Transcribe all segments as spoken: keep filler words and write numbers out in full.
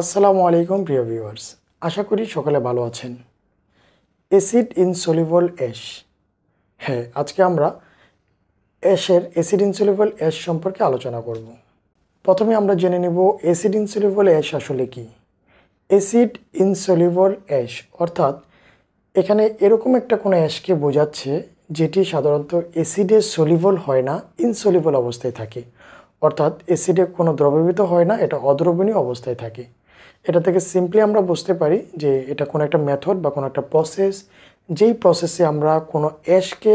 আসসালামু আলাইকুম প্রিয় ভিউয়ার্স, আশা করি সকলে ভালো আছেন। অ্যাসিড ইনসলিউবল অ্যাশ, হ্যাঁ আজকে আমরা অ্যাশের অ্যাসিড ইনসলিউবল অ্যাশ সম্পর্কে আলোচনা করব। প্রথমে আমরা জেনে নেব অ্যাসিড ইনসলিউবল অ্যাশ আসলে কি। অ্যাসিড ইনসলিউবল অ্যাশ অর্থাৎ এখানে এরকম একটা কোনো অ্যাশকে বোঝাচ্ছে যেটি সাধারণত অ্যাসিডে সলিউবল হয় না, ইনসলিউবল অবস্থায় থাকে, অর্থাৎ অ্যাসিডে কোনো দ্রবীভূত হয় না, এটা অদ্রবণীয় অবস্থায় থাকে। এটা থেকে সিম্পলি আমরা বুঝতে পারি যে এটা কোনো একটা মেথড বা কোনো একটা প্রসেস, যেই প্রসেসে আমরা কোনো অ্যাশকে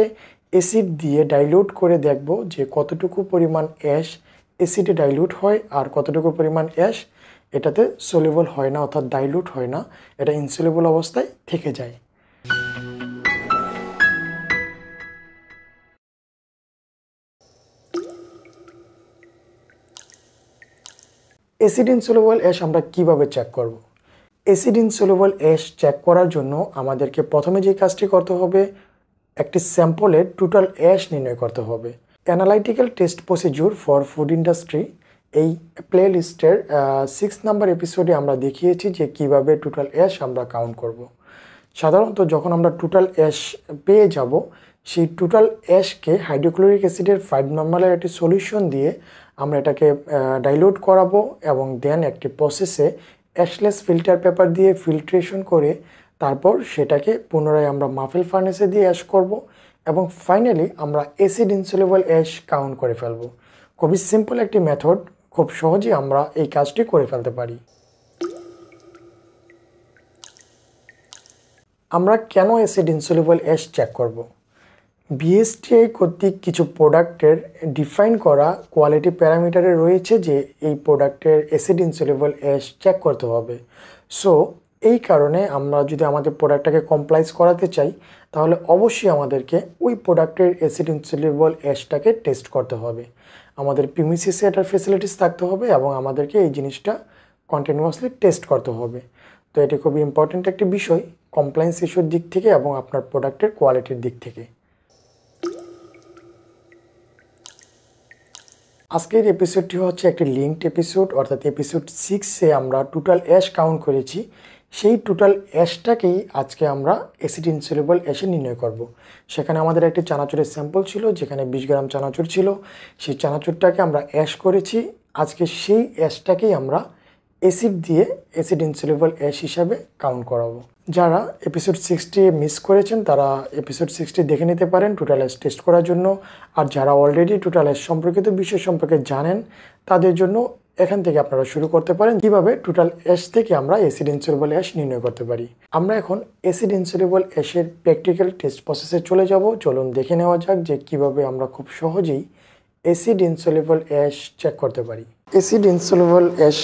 অ্যাসিড দিয়ে ডাইলিউট করে দেখব যে কতটুকু পরিমাণ অ্যাশ অ্যাসিডে ডাইলিউট হয় আর কতটুকু পরিমাণ অ্যাশ এটাতে সলিউবল হয় না, অর্থাৎ ডাইলিউট হয় না, এটা ইনসলিউবল অবস্থায় থেকে যায়। অ্যাসিড ইনসলিউবল অ্যাশ আমরা কিভাবে চেক করব? অ্যাসিড ইনসলিউবল অ্যাশ চেক করার জন্য আমাদেরকে প্রথমে যে কাজটি করতে হবে, একটি স্যাম্পলের টোটাল অ্যাশ নির্ণয় করতে হবে। Analytical test procedure for food industry এই প্লে লিস্টের সিক্স নাম্বার এপিসোডে আমরা দেখিয়েছি যে কিভাবে টোটাল অ্যাশ আমরা কাউন্ট করব। সাধারণত যখন আমরা টোটাল অ্যাশ পেয়ে যাব, সেই টোটাল অ্যাশকে হাইড্রোক্লোরিক অ্যাসিডের ফাইভ নর্মালের একটি সলিউশন দিয়ে আমরা এটাকে ডাইলিউট করাবো এবং দেন একটি প্রসেসে অ্যাশলেস ফিল্টার পেপার দিয়ে ফিল্ট্রেশন করে তারপর সেটাকে পুনরায় আমরা মাফেল ফার্নেসে দিয়ে অ্যাশ করব এবং ফাইনালি আমরা অ্যাসিড ইনসলিউবল অ্যাশ কাউন্ট করে ফেলব। খুবই সিম্পল একটি মেথড, খুব সহজে আমরা এই কাজটি করে ফেলতে পারি। আমরা কেন অ্যাসিড ইনসলিউবল অ্যাশ চেক করব? বিএসটিআই কর্তৃক কিছু প্রোডাক্টের ডিফাইন করা কোয়ালিটি প্যারামিটারে রয়েছে যে এই প্রোডাক্টের অ্যাসিড ইনসলিউবল অ্যাশ চেক করতে হবে। সো এই কারণে আমরা যদি আমাদের প্রোডাক্টটাকে কমপ্লাইজ করাতে চাই, তাহলে অবশ্যই আমাদেরকে ওই প্রোডাক্টের অ্যাসিড ইনসলিউবল অ্যাশটাকে টেস্ট করতে হবে। আমাদের পিএমএসসি এটার ফেসিলিটিস থাকতে হবে এবং আমাদেরকে এই জিনিসটা কন্টিনিউয়াসলি টেস্ট করতে হবে। তো এটি খুবই ইম্পর্ট্যান্ট একটি বিষয় কমপ্লায়েন্স ইস্যুর দিক থেকে এবং আপনার প্রোডাক্টের কোয়ালিটির দিক থেকে। আজকের এপিসোডটি হচ্ছে একটি লিঙ্কড এপিসোড, অর্থাৎ এপিসোড সিক্সে আমরা টোটাল অ্যাশ কাউন্ট করেছি, সেই টোটাল অ্যাশটাকেই আজকে আমরা অ্যাসিড ইনসলিউবল অ্যাশে নির্ণয় করব। সেখানে আমাদের একটি চানাচুরের স্যাম্পল ছিল, যেখানে বিশ গ্রাম চানাচুর ছিল, সেই চানাচুরটাকে আমরা অ্যাশ করেছি। আজকে সেই অ্যাশটাকেই আমরা অ্যাসিড দিয়ে অ্যাসিড ইনসলিউবল অ্যাশ হিসাবে কাউন্ট করাবো। যারা এপিসোড সিক্সটি মিস করেছেন তারা এপিসোড সিক্সটি দেখে নিতে পারেন টোটাল অ্যাশ টেস্ট করার জন্য। আর যারা অলরেডি টোটাল অ্যাশ সম্পর্কিত বিষয় সম্পর্কে জানেন তাদের জন্য এখান থেকে আপনারা শুরু করতে পারেন কীভাবে টোটাল অ্যাশ থেকে আমরা অ্যাসিড ইনসলিউবল অ্যাশ নির্ণয় করতে পারি। আমরা এখন অ্যাসিড ইনসলিউবল অ্যাশের প্র্যাকটিক্যাল টেস্ট প্রসেসে চলে যাব। চলুন দেখে নেওয়া যাক যে কীভাবে আমরা খুব সহজেই অ্যাসিড ইনসলিউবল অ্যাশ চেক করতে পারি। অ্যাসিড ইনসলিউবল অ্যাশ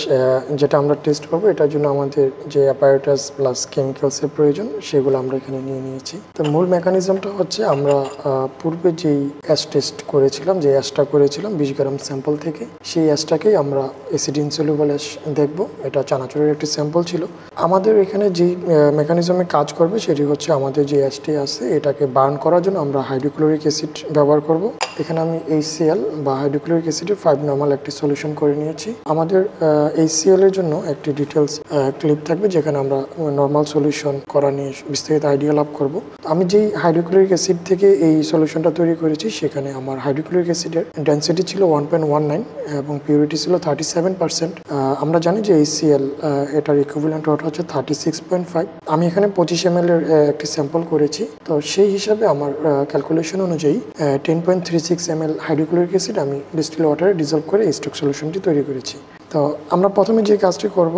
যেটা আমরা টেস্ট পাবো, এটার জন্য আমাদের যে অ্যাপারেটাস প্লাস কেমিক্যালসের প্রয়োজন সেগুলো আমরা এখানে নিয়ে নিয়েছি। তো মূল মেকানিজমটা হচ্ছে আমরা পূর্বে যেই অ্যাশ টেস্ট করেছিলাম, যে অ্যাশটা করেছিলাম বিশ গ্রাম স্যাম্পল থেকে, সেই অ্যাশটাকেই আমরা অ্যাসিড ইনসলিউবল অ্যাশ দেখব। এটা চানাচুরের একটি স্যাম্পল ছিল। আমাদের এখানে যেই মেকানিজমে কাজ করবে সেটি হচ্ছে আমাদের যে অ্যাশটি আছে এটাকে বার্ন করার জন্য আমরা হাইড্রোক্লোরিক অ্যাসিড ব্যবহার করব। এখানে আমি এইচসিএল বা হাইড্রোক্লোরিক অ্যাসিডের ফাইভ নর্মাল একটি সলিউশন করে নিয়েছি। আমাদের এইচসিএল এর জন্য একটি ডিটেলস ক্লিপ থাকবে, যেখানে আমরা নর্মাল সলিউশন করা নিয়ে বিস্তারিত আইডিয়া লাভ করব। আমি যেই হাইড্রোক্লোরিক অ্যাসিড থেকে এই সলিউশনটা তৈরি করেছি, সেখানে আমার হাইড্রোক্লোরিক অ্যাসিডের ডেন্সিটি ছিল ওয়ান পয়েন্ট ওয়ান নাইন এবং পিউরিটি ছিল থার্টি সেভেন পার্সেন্ট। আমরা জানি যে এইচসিএল এটার ইকুইভ্যালেন্ট ওয়াট হচ্ছে থার্টি সিক্স পয়েন্ট ফাইভ। আমি এখানে পঁচিশ এম এল এর একটি স্যাম্পল করেছি, তো সেই হিসাবে আমার ক্যালকুলেশন অনুযায়ী ten point three six M L hydrochloric acid আমি ডিস্টিল ওয়াটারে ডিজলভ করে এই স্টক সলিউশনটি তৈরি করেছি। তো আমরা প্রথমে যে কাজটি করব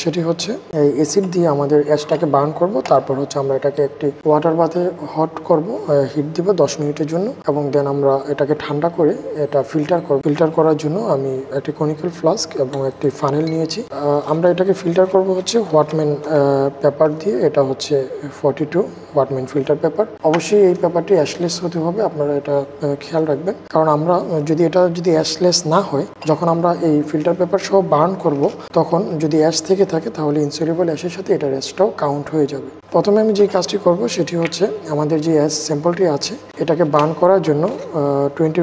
সেটি হচ্ছে এই অ্যাসিড দিয়ে আমাদের অ্যাশটাকে বার্ন করব, তারপর হচ্ছে আমরা এটাকে একটি ওয়াটার বাথে হট করব, হিট দিব দশ মিনিটের জন্য এবং দেন আমরা এটাকে ঠান্ডা করে এটা ফিল্টার করব। ফিল্টার করার জন্য আমি একটি কনিক্যাল ফ্লাস্ক এবং একটি ফানেল নিয়েছি। আমরা এটাকে ফিল্টার করব হচ্ছে হোয়াটম্যান পেপার দিয়ে, এটা হচ্ছে forty two Whatman filter paper. অবশ্যই এই পেপারটি অ্যাশলেস হতে হবে, আপনারা এটা খেয়াল রাখবেন, কারণ আমরা যদি এটা যদি অ্যাশলেস না হয়, যখন আমরা এই ফিল্টার পেপার সহ বার্ন করব, তখন যদি অ্যাশ থেকে থাকে তাহলে ইনসলিউবল অ্যাশের সাথে এটার অ্যাশটাও কাউন্ট হয়ে যাবে। প্রথমে আমি যে কাজটি করব সেটি হচ্ছে আমাদের যে অ্যাশ স্যাম্পলটি আছে এটাকে বার্ন করার জন্য twenty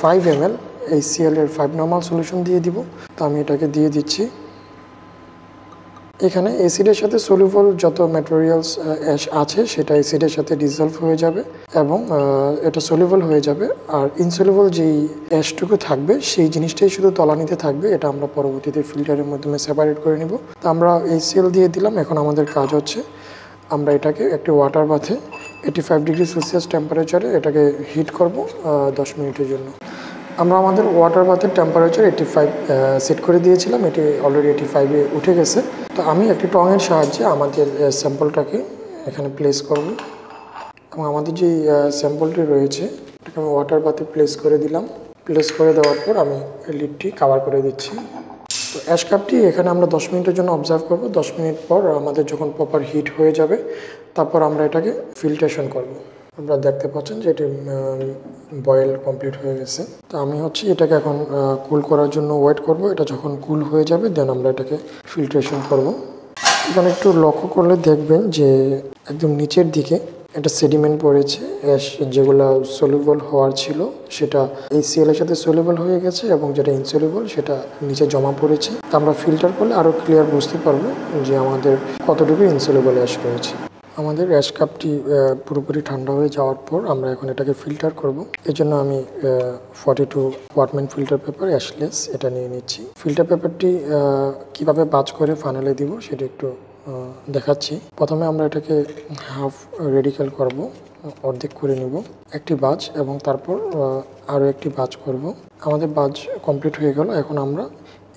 five M L HCl এর ফাইভ নর্মাল সলিউশন দিয়ে দিব। তো আমি এটাকে দিয়ে দিচ্ছি। এখানে অ্যাসিডের সাথে সলিউবল যত ম্যাটেরিয়ালস অ্যাশ আছে সেটা অ্যাসিডের সাথে ডিসলভ হয়ে যাবে এবং এটা সলিউবল হয়ে যাবে আর ইনসলিউবল যেই অ্যাশটুকু থাকবে সেই জিনিসটাই শুধু তলানিতে থাকবে এটা আমরা পরবর্তীতে ফিল্টারের মাধ্যমে সেপারেট করে নিব তো আমরা এইচসিএল দিয়ে দিলাম এখন আমাদের কাজ হচ্ছে আমরা এটাকে একটা ওয়াটার বাথে পঁচাশি ডিগ্রি সেলসিয়াস টেম্পারেচারে এটাকে হিট করব দশ মিনিটের জন্য আমরা আমাদের ওয়াটার বাথের টেম্পারেচার পঁচাশি সেট করে দিয়েছিলাম এটি অলরেডি পঁচাশি এ উঠে গেছে তো আমি একটা টং এর সাহায্যে আমাদের স্যাম্পলটাকে এখানে প্লেস করব এবং আমাদের যে স্যাম্পলটি রয়েছে এটাকে আমি ওয়াটার বাথে প্লেস করে দিলাম প্লেস করে দেওয়ার পর আমি লিডটি কভার করে দিচ্ছি তো অ্যাশ কাপটি এখানে আমরা দশ মিনিটের জন্য অবজার্ভ করব দশ মিনিট পর আমাদের যখন প্রপার হিট হয়ে যাবে তারপর আমরা এটাকে ফিল্ট্রেশন করব আমরা দেখতে পাচ্ছেন যে এটা বয়েল কমপ্লিট হয়ে গেছে তো আমি হচ্ছে এটাকে এখন কুল করার জন্য ওয়েট করব এটা যখন কুল হয়ে যাবে দেন আমরা এটাকে ফিল্ট্রেশন করব এখানে একটু লক্ষ্য করলে দেখবেন যে একদম নিচের দিকে এটা সেডিমেন্ট পড়েছে অ্যাশ যেগুলো সলিউবল হওয়ার ছিল সেটা এইচসিএল এর সাথে সলিউবল হয়ে গেছে এবং যেটা ইনসলিউবল সেটা নিচে জমা পড়েছে আমরা ফিল্টার করলে আরো ক্লিয়ার বুঝতে পারবো যে আমাদের কতটুকু ইনসলিউবল অ্যাশ রয়েছে আমাদের অ্যাশ কাপটি পুরোপুরি ঠান্ডা হয়ে যাওয়ার পর আমরা এখন এটাকে ফিল্টার করব এর জন্য আমি forty two Whatman filter paper ashless এটা নিয়ে নিচ্ছি ফিল্টার পেপারটি কিভাবে বাজ করে ফানেলে দিব সেটা একটু দেখাচ্ছি প্রথমে আমরা এটাকে হাফ রেডিক্যাল করব অর্ধেক করে নিব একটি বাজ এবং তারপর আরও একটি বাজ করব আমাদের বাজ কমপ্লিট হয়ে গেল এখন আমরা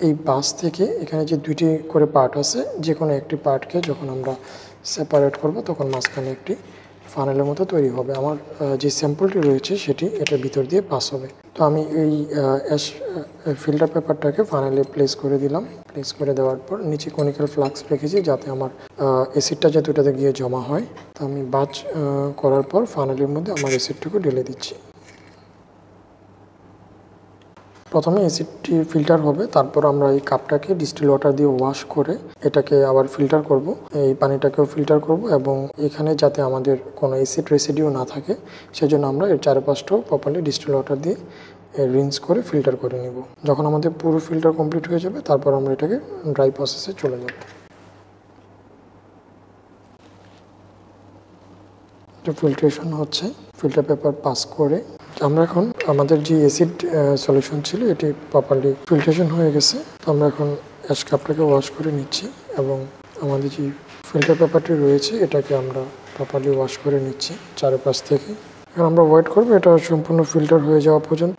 এই বাজ থেকে এখানে যে দুইটি করে পার্ট আছে যে কোনো একটি পার্টকে যখন আমরা সেপারেট করব তখন মাঝখানে একটি ফানেলের মতো তৈরি হবে আমার যে স্যাম্পলটি রয়েছে সেটি এটার ভিতর দিয়ে পাস হবে তো আমি এই অ্যাশ ফিল্টার পেপারটাকে ফানেলে প্লেস করে দিলাম প্লেস করে দেওয়ার পর নিচে কনিক্যাল ফ্লাক্স রেখেছি যাতে আমার অ্যাসিডটা যাতে ওটাতে গিয়ে জমা হয় তো আমি বাজ করার পর ফানেলের মধ্যে আমার অ্যাসিডটুকু ঢেলে দিচ্ছি প্রথমে অ্যাসিডটি ফিল্টার হবে তারপর আমরা এই কাপটাকে ডিস্টিল ওয়াটার দিয়ে ওয়াশ করে এটাকে আবার ফিল্টার করব এই পানিটাকেও ফিল্টার করব এবং এখানে যাতে আমাদের কোনো অ্যাসিড রেসিডিউ না থাকে সেজন্য আমরা এর চারপাশটাও প্রপারলি ডিস্টিল ওয়াটার দিয়ে রিন্স করে ফিল্টার করে নেব যখন আমাদের পুরো ফিল্টার কমপ্লিট হয়ে যাবে তারপর আমরা এটাকে ড্রাই প্রসেসে চলে যাব এটা ফিল্ট্রেশন হচ্ছে ফিল্টার পেপার পাস করে আমরা এখন আমাদের যে অ্যাসিড সলিউশন ছিল এটি প্রপারলি ফিল্ট্রেশন হয়ে গেছে তো আমরা এখন অ্যাশ কাপটাকে ওয়াশ করে নিচ্ছি এবং আমাদের যে ফিল্টার পেপারটি রয়েছে এটাকে আমরা প্রপারলি ওয়াশ করে নিচ্ছি চারপাশ থেকে এখন আমরা ওয়েট করবো এটা সম্পূর্ণ ফিল্টার হয়ে যাওয়া পর্যন্ত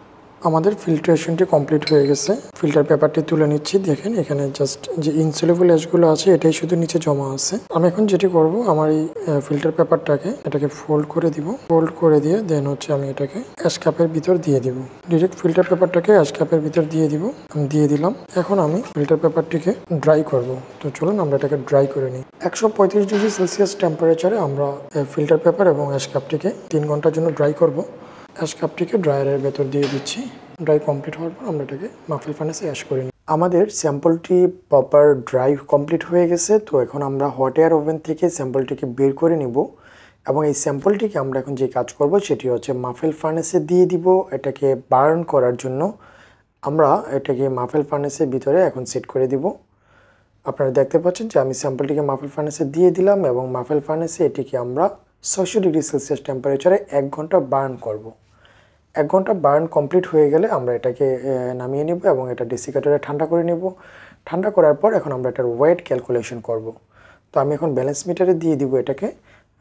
আমাদের ফিল্ট্রেশনটি কমপ্লিট হয়ে গেছে ফিল্টার পেপারটি তুলে নিচ্ছি দেখেন এখানে জাস্ট যে ইনসলিউবল অ্যাশগুলো আছে এটাই শুধু নিচে জমা আছে আমি এখন যেটি করব আমার এই ফিল্টার পেপারটাকে এটাকে ফোল্ড করে দিব ফোল্ড করে দিয়ে দেন হচ্ছে আমি এটাকে অ্যাশ কাপের ভিতর দিয়ে দিব ডাইরেক্ট ফিল্টার পেপারটাকে অ্যাশ কাপের ভিতর দিয়ে দিব আমি দিয়ে দিলাম এখন আমি ফিল্টার পেপারটিকে ড্রাই করব তো চলুন আমরা এটাকে ড্রাই করে নিই একশো পঁয়ত্রিশ ডিগ্রি সেলসিয়াস টেম্পারেচারে আমরা ফিল্টার পেপার এবং অ্যাশ কাপটিকে তিন ঘন্টার জন্য ড্রাই করব অ্যাশ কাপটিকে ড্রায়ারের ভেতর দিয়ে দিচ্ছি ড্রাই কমপ্লিট হওয়ার পর আমরা এটাকে মাফল ফার্নেসে অ্যাশ করে নিই আমাদের স্যাম্পলটি প্রপার ড্রাই কমপ্লিট হয়ে গেছে তো এখন আমরা হট এয়ার ওভেন থেকে স্যাম্পলটিকে বের করে নিব এবং এই স্যাম্পলটিকে আমরা এখন যে কাজ করব সেটি হচ্ছে মাফল ফার্নেসে দিয়ে দিব এটাকে বার্ন করার জন্য আমরা এটাকে মাফল ফার্নেসের ভিতরে এখন সেট করে দিব আপনারা দেখতে পাচ্ছেন যে আমি স্যাম্পলটিকে মাফল ফার্নেসে দিয়ে দিলাম এবং মাফল ফার্নেসে এটিকে আমরা ছয়শো ডিগ্রি সেলসিয়াস টেম্পারেচারে এক ঘন্টা বার্ন করব এক ঘন্টা বার্ন কমপ্লিট হয়ে গেলে আমরা এটাকে নামিয়ে নেব এবং এটা ডেসিকেটরে ঠান্ডা করে নেব ঠান্ডা করার পর এখন আমরা এটার ওয়েট ক্যালকুলেশন করব তো আমি এখন ব্যালেন্স মিটারে দিয়ে দিব এটাকে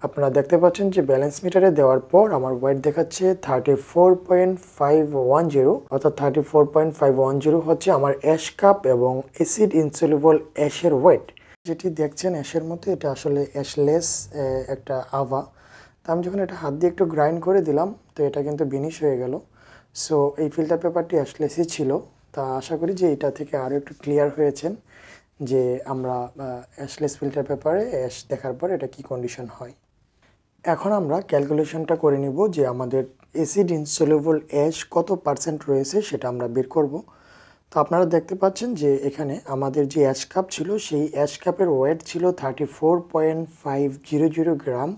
আপনারা দেখতে পাচ্ছেন যে ব্যালেন্স মিটারে দেওয়ার পর আমার ওয়েট দেখাচ্ছে thirty four point five one zero অর্থাৎ thirty four point five one zero হচ্ছে আমার অ্যাশ কাপ এবং অ্যাসিড ইনসলিউবল অ্যাশের ওয়েট যেটি দেখছেন অ্যাশের মতো এটা আসলে অ্যাশলেস একটা আভা তো আমি যখন এটা হাত দিয়ে একটু গ্রাইন্ড করে দিলাম তো এটা কিন্তু ভিনিশ হয়ে গেল সো এই ফিল্টার পেপারটি অ্যাশলেসই ছিল তা আশা করি যে এটা থেকে আরও একটু ক্লিয়ার হয়েছেন যে আমরা অ্যাশলেস ফিল্টার পেপারে অ্যাশ দেখার পর এটা কি কন্ডিশন হয় এখন আমরা ক্যালকুলেশনটা করে নিব যে আমাদের অ্যাসিড ইনসলিউবল অ্যাশ কত পার্সেন্ট রয়েছে সেটা আমরা বের করব তো আপনারা দেখতে পাচ্ছেন যে এখানে আমাদের যে অ্যাশ কাপ ছিল সেই অ্যাশ কাপের ওয়েট ছিল thirty four point five zero zero gram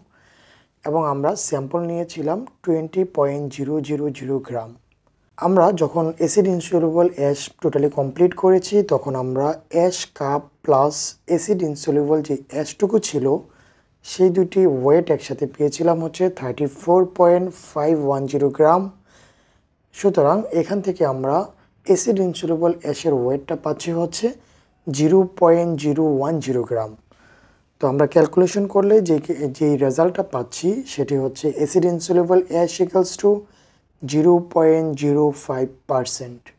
এবং আমরা স্যাম্পল নিয়েছিলাম twenty point zero zero zero gram আমরা যখন acid insoluble ash totally complete করেছি তখন আমরা ash cup plus acid insoluble जो एशटुकू छिलो सेई दुटी वेट एकसाथे पेयेछिलाम होच्छे thirty four point five one zero gram. सूतरां एखान थेके आमरा एसिड इनसल्युबल एशेर वेटटा पाच्छी होच्छे zero point zero one zero gram. तो आमरा क्यालकुलेशन करले जे जे रेजाल्टटा पाच्छी सेटी होच्छे acid insoluble ash equals to zero point zero five percent.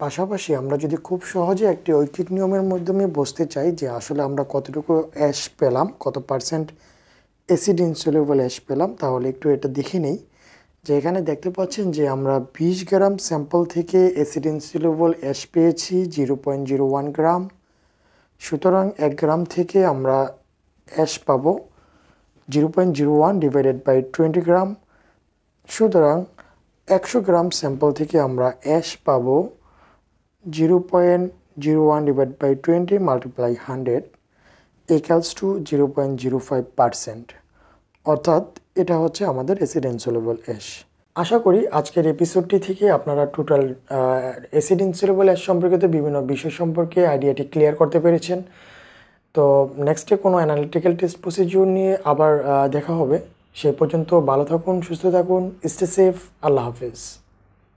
पाशापाशी आमरा जोदि खूब सहजे एकटी रैखिक नियमेर माध्यमे बुझते चाई जे आसले आमरा कतटुकू एश पेलाम, कत पार्सेंट एसिड इनसल्युबल एश पेलाम, ताहले एकटु एटा देखे नेई। जे एखाने देखते पाच्छेन जे आमरा बीस ग्राम सैम्पल थेके एसिड इनसल्युबल एश पेयेछि zero point zero one gram. सूतरां एक ग्राम थेके आमरा एश पाबो zero point zero one divided by twenty gram. सूतरां एकशो ग्राम सैम्पल थेके आमरा एश पाबो zero point zero one divide by twenty multiply hundred equals to zero point zero five percent. अर्थात এটা হচ্ছে আমাদের অ্যাসিড ইনসলুবল অ্যাশ। আশা করি আজকের এপিসোডটি থেকে আপনারা টোটাল অ্যাসিড ইনসলুবল অ্যাশ সম্পর্কিত বিভিন্ন বিষয় সম্পর্কে আইডিয়াটি ক্লিয়ার করতে পেরেছেন। তো নেক্সটে কোনো অ্যানালিটিক্যাল টেস্ট প্রসিডিউর নিয়ে আবার দেখা হবে। সেই পর্যন্ত ভালো থাকুন, সুস্থ থাকুন, স্টে সেফ, আল্লাহ হাফেজ।